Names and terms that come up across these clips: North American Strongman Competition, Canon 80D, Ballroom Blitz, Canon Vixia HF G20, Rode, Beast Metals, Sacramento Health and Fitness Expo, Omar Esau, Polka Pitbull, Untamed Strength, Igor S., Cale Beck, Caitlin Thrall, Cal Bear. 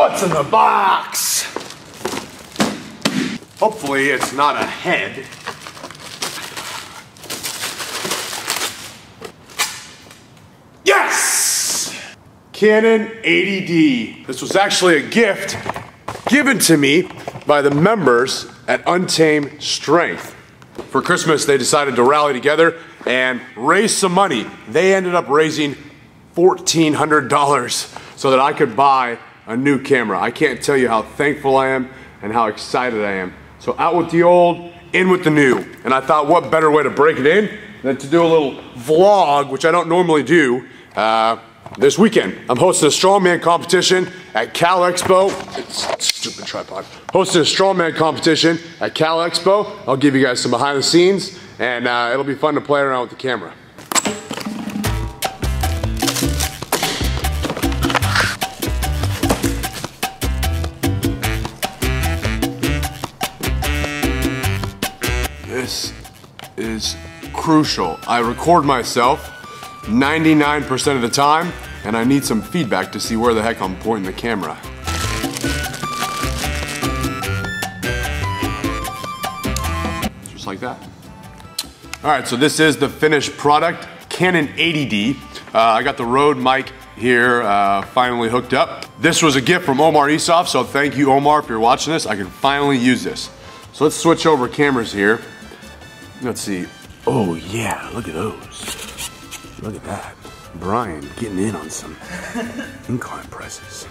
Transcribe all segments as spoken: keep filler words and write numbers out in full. What's in the box? Hopefully it's not a head. Yes! Canon eighty D. This was actually a gift given to me by the members at Untamed Strength. For Christmas, they decided to rally together and raise some money. They ended up raising fourteen hundred dollars so that I could buy a new camera. I can't tell you how thankful I am and how excited I am. So out with the old, in with the new. And I thought what better way to break it in than to do a little vlog, which I don't normally do, uh, this weekend. I'm hosting a strongman competition at Cal Expo. It's stupid tripod. Hosting a strongman competition at Cal Expo. I'll give you guys some behind the scenes, and uh, it'll be fun to play around with the camera. This is crucial. I record myself ninety-nine percent of the time, and I need some feedback to see where the heck I'm pointing the camera. Just like that. All right, so this is the finished product, Canon eighty D. Uh, I got the Rode mic here, uh, finally hooked up. This was a gift from Omar Esau, so thank you, Omar, if you're watching this. I can finally use this. So let's switch over cameras here. Let's see. Oh yeah, look at those. Look at that. Brian getting in on some incline presses.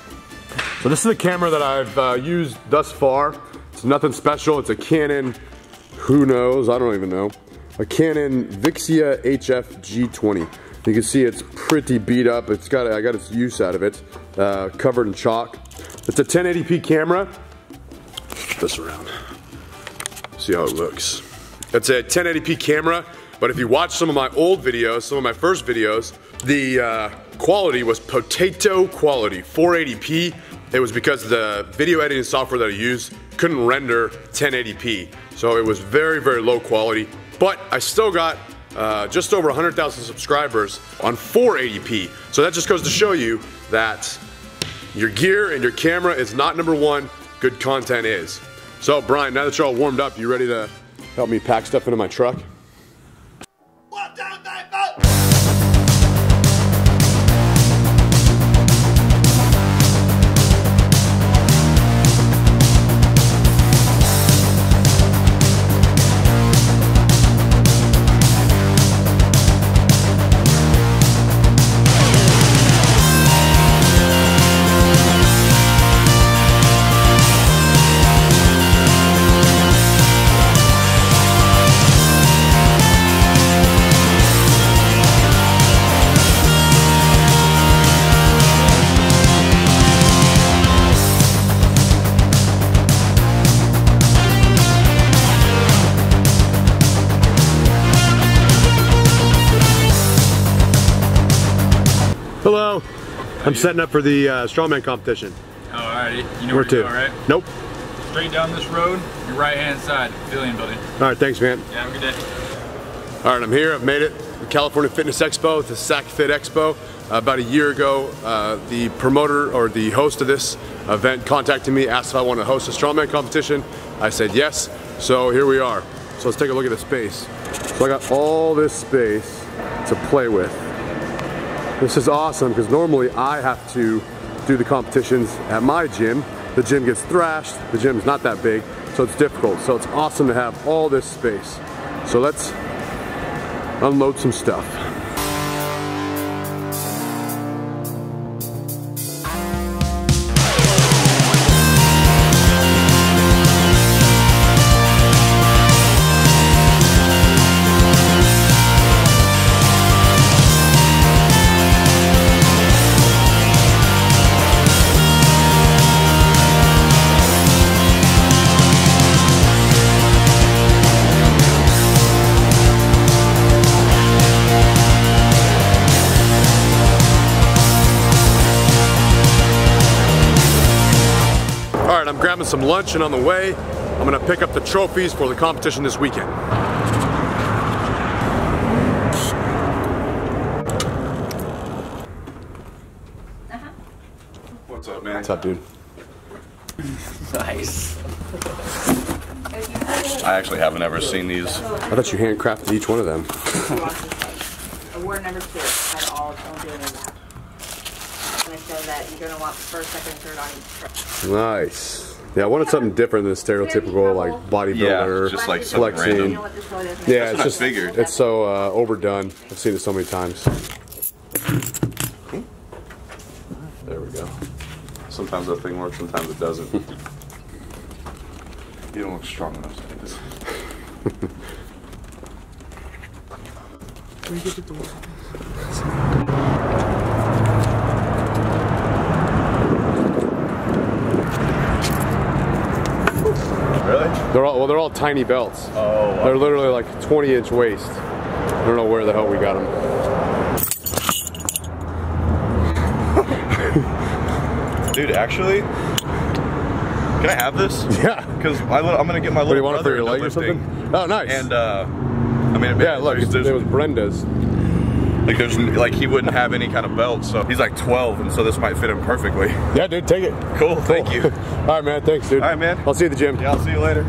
So this is the camera that I've uh, used thus far. It's nothing special. It's a Canon, who knows, I don't even know. A Canon Vixia H F G twenty. You can see it's pretty beat up. It's got, I got its use out of it. Uh, covered in chalk. It's a ten eighty p camera. This around. See how it looks. It's a ten eighty p camera. But if you watch some of my old videos, some of my first videos, the uh, quality was potato quality, four eighty p. It was because the video editing software that I used couldn't render ten eighty p. So it was very, very low quality. But I still got uh, just over one hundred thousand subscribers on four eighty p. So that just goes to show you that your gear and your camera is not number one, good content is. So Brian, now that you're all warmed up, you ready to help me pack stuff into my truck? Hello. I'm setting up for the uh, strongman competition. Alrighty. You know where to go, right? Nope. Straight down this road, your right-hand side, pavilion building. Alright, thanks, man. Yeah, have a good day. Alright, I'm here. I've made it. The California Fitness Expo, the Sac Fit Expo. Uh, about a year ago, uh, the promoter or the host of this event contacted me, asked if I want to host a strongman competition. I said yes. So here we are. So let's take a look at the space. So I got all this space to play with. This is awesome because normally I have to do the competitions at my gym. The gym gets thrashed, the gym's not that big, so it's difficult. So it's awesome to have all this space. So let's unload some stuff. Grabbing some lunch, and on the way, I'm gonna pick up the trophies for the competition this weekend. Uh-huh. What's up, man? What's up, dude? Nice. I actually haven't ever seen these. I thought you handcrafted each one of them. Award number two had all its own daily wrap. I'm going to show that you're going to want the first, second, third on each trip. Nice. Yeah, I wanted something different than stereotypical like bodybuilder, yeah, just like flexing. Yeah, it's just figured. It's so uh, overdone. I've seen it so many times. There we go. Sometimes that thing works, sometimes it doesn't. You don't look strong enough to do this. Where did the door? Really? They're all well. They're all tiny belts. Oh. Wow. They're literally like twenty inch waist. I don't know where the hell we got them. Dude, actually. Can I have this? Yeah. Because I'm gonna get my little what, brother. Do you want it for your leg or something? Oh, nice. And uh, I mean, yeah. Look, there's, there's, it was Brenda's. Like there's like he wouldn't have any kind of belt, so he's like twelve, and so this might fit him perfectly. Yeah, dude, take it. Cool. cool. Thank you. All right, man. Thanks, dude. All right, man. I'll see you at the gym. Yeah, I'll see you later.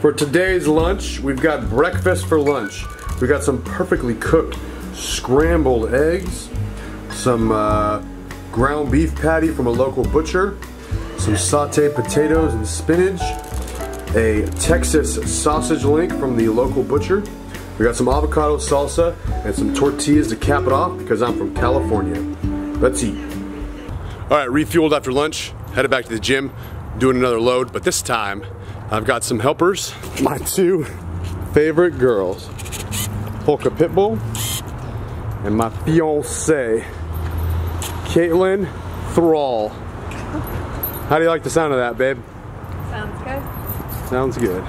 For today's lunch, we've got breakfast for lunch. We got some perfectly cooked scrambled eggs, some uh, ground beef patty from a local butcher, some sauteed potatoes and spinach, a Texas sausage link from the local butcher. We got some avocado salsa and some tortillas to cap it off because I'm from California. Let's eat. All right, refueled after lunch, headed back to the gym, doing another load, but this time I've got some helpers. My two favorite girls, Polka Pitbull and my fiance, Caitlin Thrall. How do you like the sound of that, babe? Sounds good. Sounds good.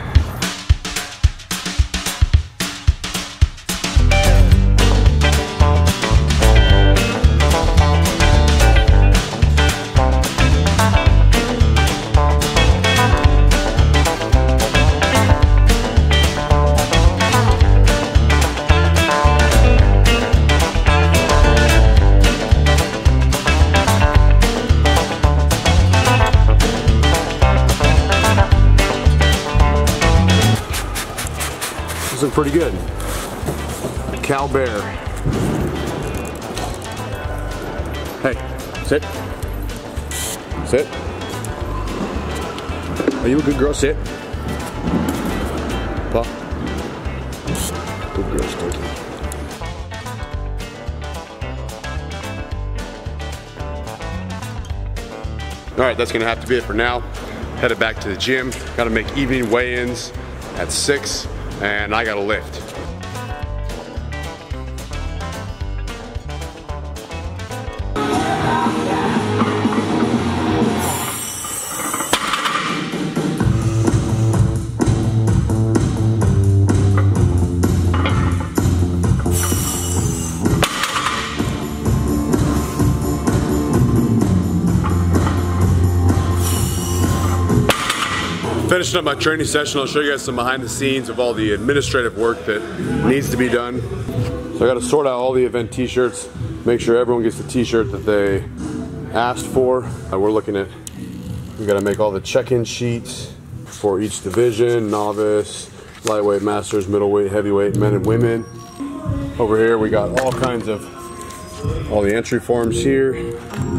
Pretty good. Cal Bear. Hey, sit. Sit. Are you a good girl? Sit. Pop. Good girl, Stinky. All right, that's gonna have to be it for now. Headed back to the gym. Gotta make evening weigh-ins at six. And I got a lift. Finishing up my training session, I'll show you guys some behind the scenes of all the administrative work that needs to be done. So I gotta sort out all the event t-shirts, make sure everyone gets the t-shirt that they asked for. Uh, we're looking at, we gotta make all the check-in sheets for each division, novice, lightweight, masters, middleweight, heavyweight, men and women. Over here we got all kinds of, all the entry forms here.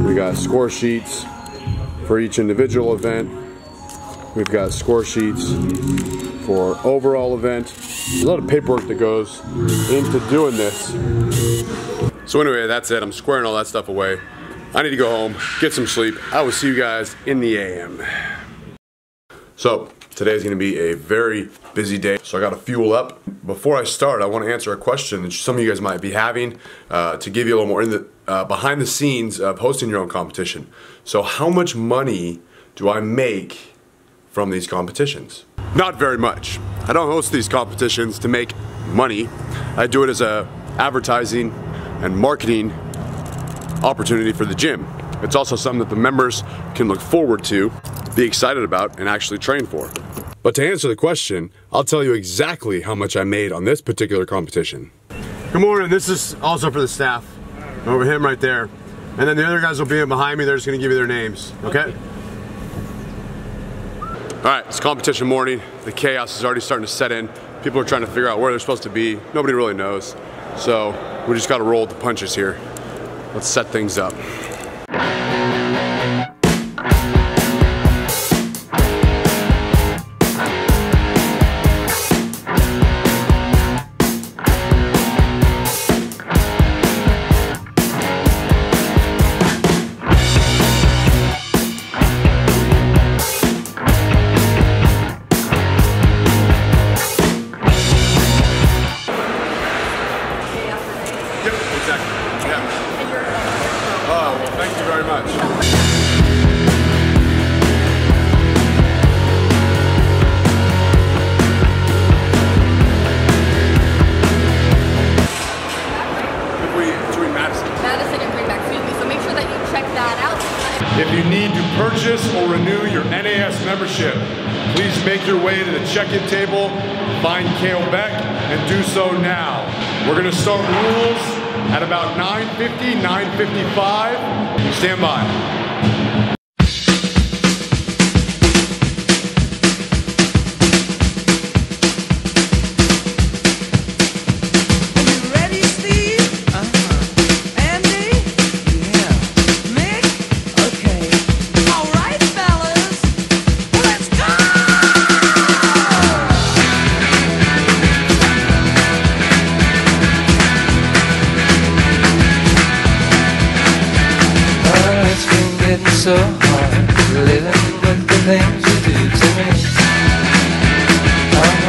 We got score sheets for each individual event. We've got score sheets for overall event. There's a lot of paperwork that goes into doing this. So anyway, that's it. I'm squaring all that stuff away. I need to go home, get some sleep. I will see you guys in the A M. So today's gonna be a very busy day. So I gotta fuel up. Before I start, I wanna answer a question that some of you guys might be having uh, to give you a little more in the, uh, behind the scenes of hosting your own competition. So how much money do I make from these competitions? Not very much. I don't host these competitions to make money. I do it as a advertising and marketing opportunity for the gym. It's also something that the members can look forward to, be excited about, and actually train for. But to answer the question, I'll tell you exactly how much I made on this particular competition. Good morning, this is also for the staff. Over him right there. And then the other guys will be behind me, they're just gonna give you their names, okay? All right, it's competition morning. The chaos is already starting to set in. People are trying to figure out where they're supposed to be. Nobody really knows. So we just gotta roll with the punches here. Let's set things up. Check-in table, find Cale Beck, and do so now. We're gonna start rules at about nine fifty, nine fifty-five. Stand by. So hard living with the things you do to me. I know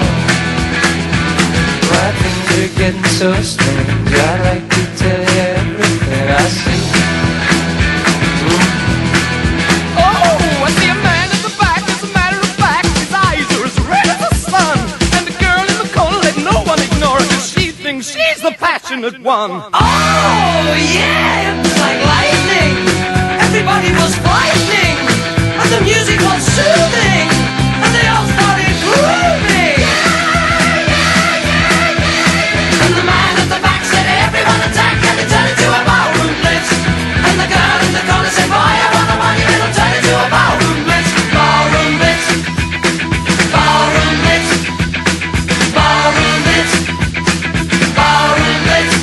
my things are getting so strange. I'd like to tell you everything I see. Mm. Oh, I see a man in the back. As a matter of fact, his eyes are as red as the sun. And the girl in the corner that no one ignores, and she thinks she's the passionate one. Oh, yeah, it's like lightning. Everybody was frightening, and the music was soothing, and they all started grooving. Yeah, yeah, yeah, yeah. And the man at the back said, everyone attack, and they turned into a ballroom blitz. And the girl in the corner said, boy, I want the money, it'll turn into a ballroom blitz. Ballroom blitz, ballroom blitz, ballroom blitz, ballroom blitz.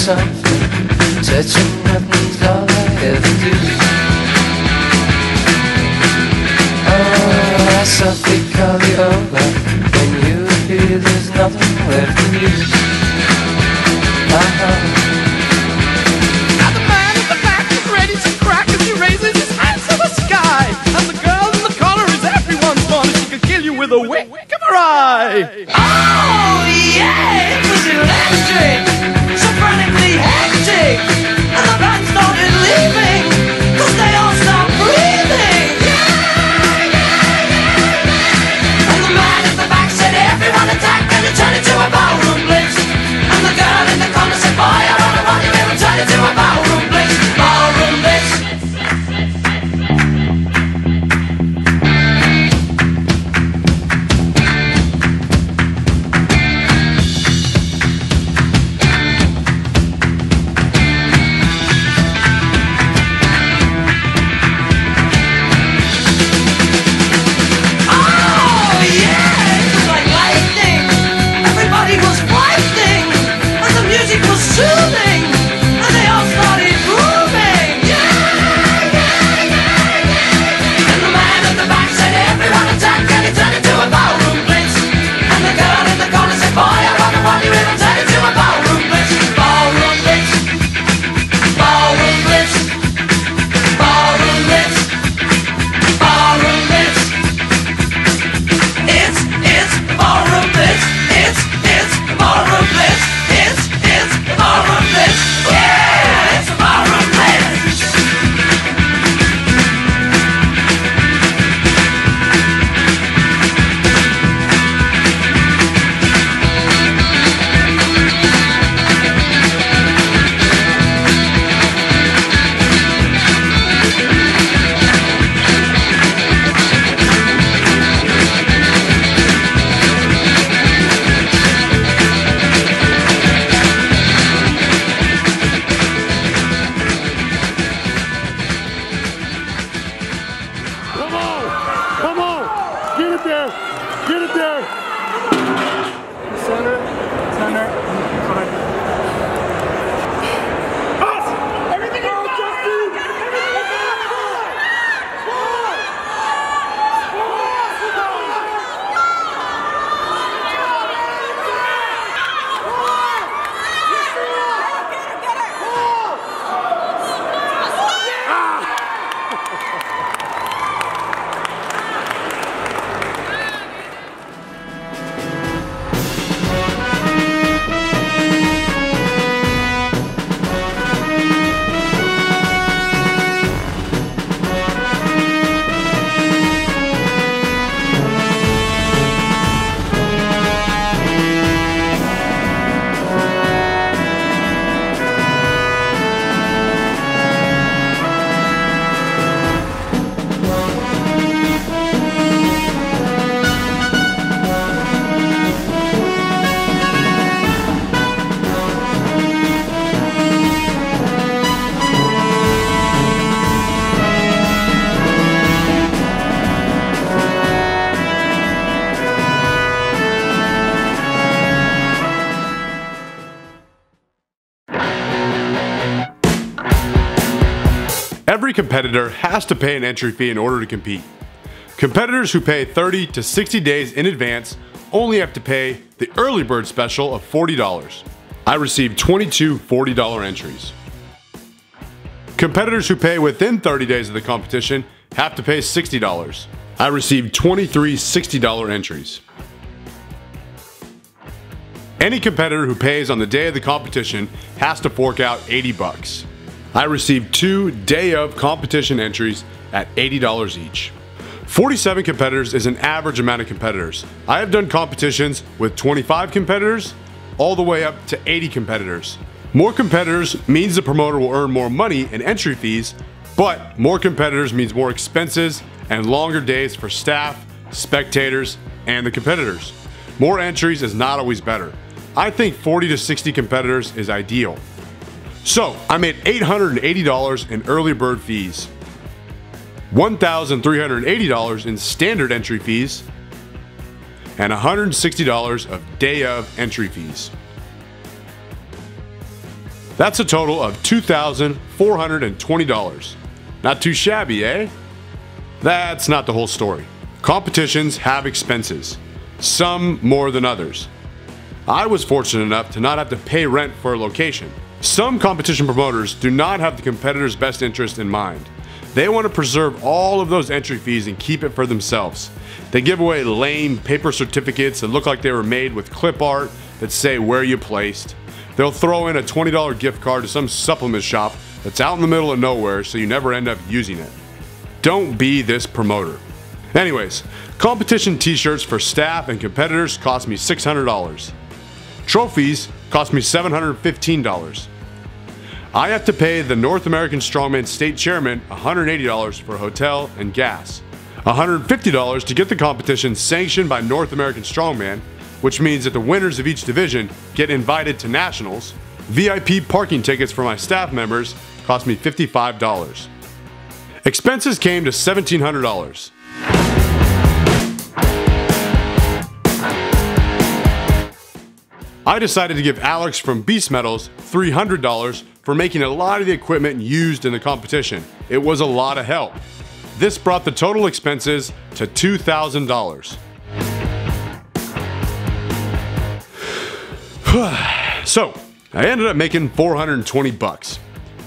Something, touching nothing's all I ever do. Oh, I softly call you over. When you appear, there's nothing left in you. Uh-huh. Now the man at the back is ready to crack as he raises his hands to the sky. And the girl in the collar is everyone's one. She could kill you with a wick of her eye. Oh, yeah, it was electric. Hectic, and the band started leaving, cause they all stopped breathing. Yeah, yeah, yeah, yeah. And the man at the back said, everyone attack, and it turned into a ballroom blitz. And the girl in the corner said, boy, I don't know what you ever turned into a ballroom blitz. Ballroom blitz. Every competitor has to pay an entry fee in order to compete. Competitors who pay thirty to sixty days in advance only have to pay the early bird special of forty dollars. I received twenty-two forty dollar entries. Competitors who pay within thirty days of the competition have to pay sixty dollars. I received twenty-three sixty dollar entries. Any competitor who pays on the day of the competition has to fork out eighty bucks. I received two day of competition entries at eighty dollars each. forty-seven competitors is an average amount of competitors. I have done competitions with twenty-five competitors all the way up to eighty competitors. More competitors means the promoter will earn more money in entry fees, but more competitors means more expenses and longer days for staff, spectators, and the competitors. More entries is not always better. I think forty to sixty competitors is ideal. So I made eight hundred eighty dollars in early bird fees, one thousand three hundred eighty dollars in standard entry fees, and one hundred sixty dollars of day of entry fees. That's a total of two thousand four hundred twenty dollars. Not too shabby, eh? That's not the whole story. Competitions have expenses, some more than others. I was fortunate enough to not have to pay rent for a location. Some competition promoters do not have the competitor's best interest in mind. They want to preserve all of those entry fees and keep it for themselves. They give away lame paper certificates that look like they were made with clip art that say where you placed. They'll throw in a twenty dollar gift card to some supplement shop that's out in the middle of nowhere so you never end up using it. Don't be this promoter. Anyways, competition t-shirts for staff and competitors cost me six hundred dollars. Trophies cost me seven hundred fifteen dollars. I have to pay the North American Strongman State Chairman one hundred eighty dollars for hotel and gas, one hundred fifty dollars to get the competition sanctioned by North American Strongman, which means that the winners of each division get invited to nationals. V I P parking tickets for my staff members cost me fifty-five dollars. Expenses came to seventeen hundred dollars. I decided to give Alex from Beast Metals three hundred dollars for making a lot of the equipment used in the competition. It was a lot of help. This brought the total expenses to two thousand dollars. So, I ended up making four hundred twenty bucks.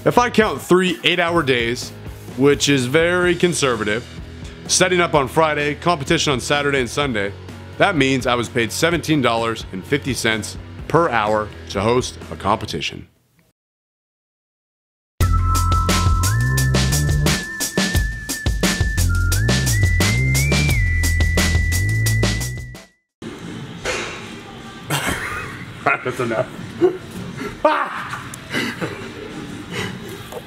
If I count three eight-hour days, which is very conservative, setting up on Friday, competition on Saturday and Sunday, that means I was paid seventeen dollars and fifty cents per hour to host a competition. That's enough. Ah!